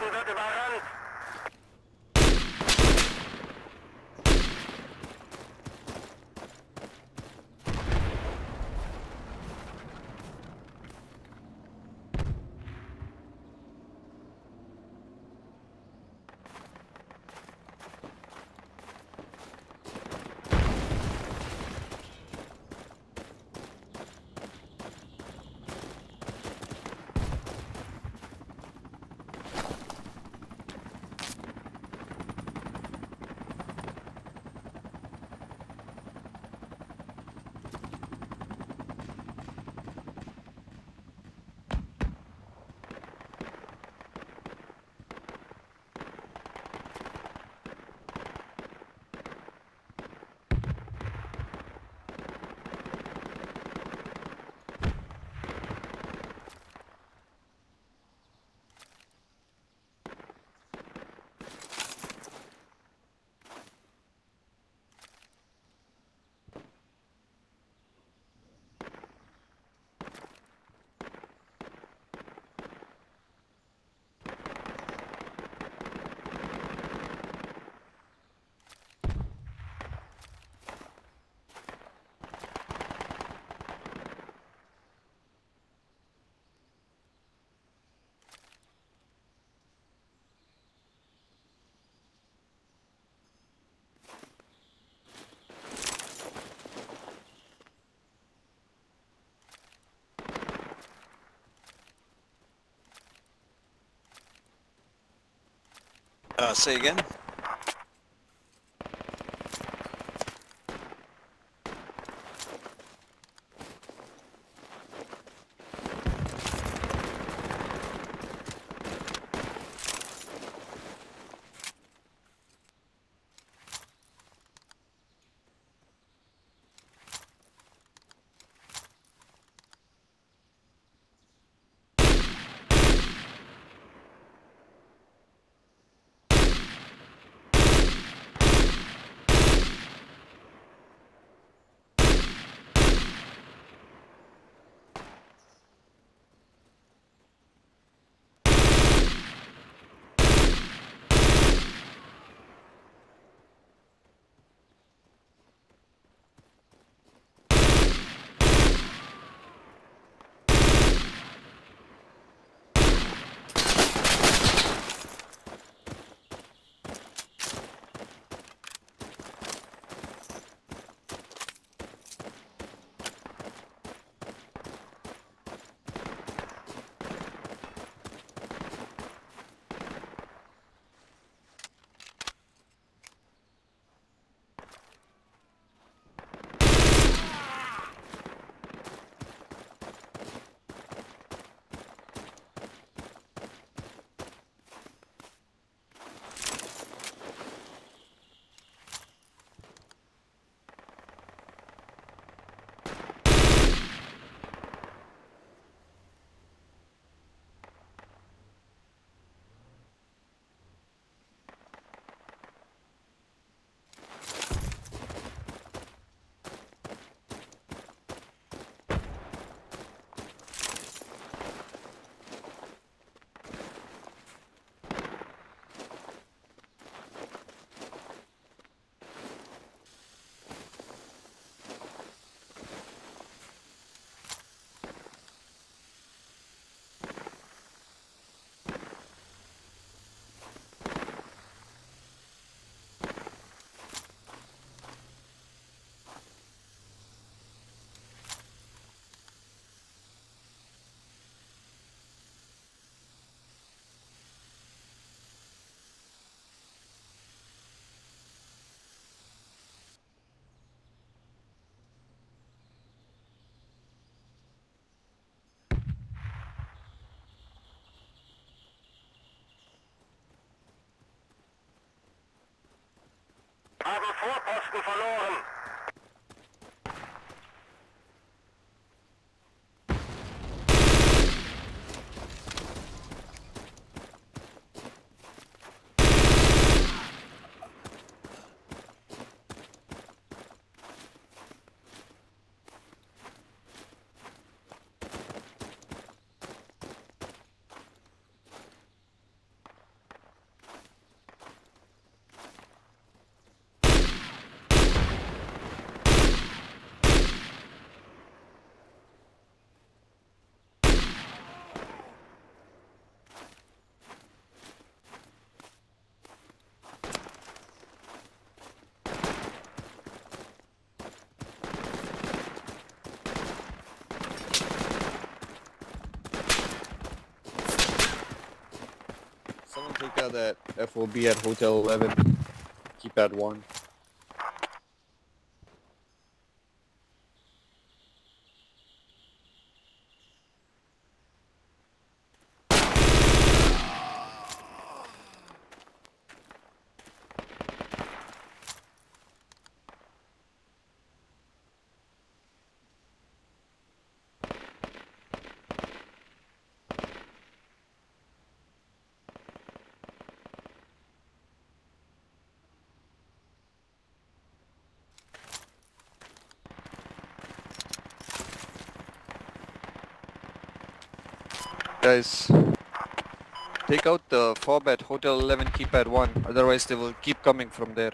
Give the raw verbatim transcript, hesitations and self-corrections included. Westen wird überrannt. Uh, say again? Haben Vorposten verloren. F O B at Hotel eleven. Keep at one. Guys, take out the fob at Hotel eleven, keep at one, otherwise they will keep coming from there.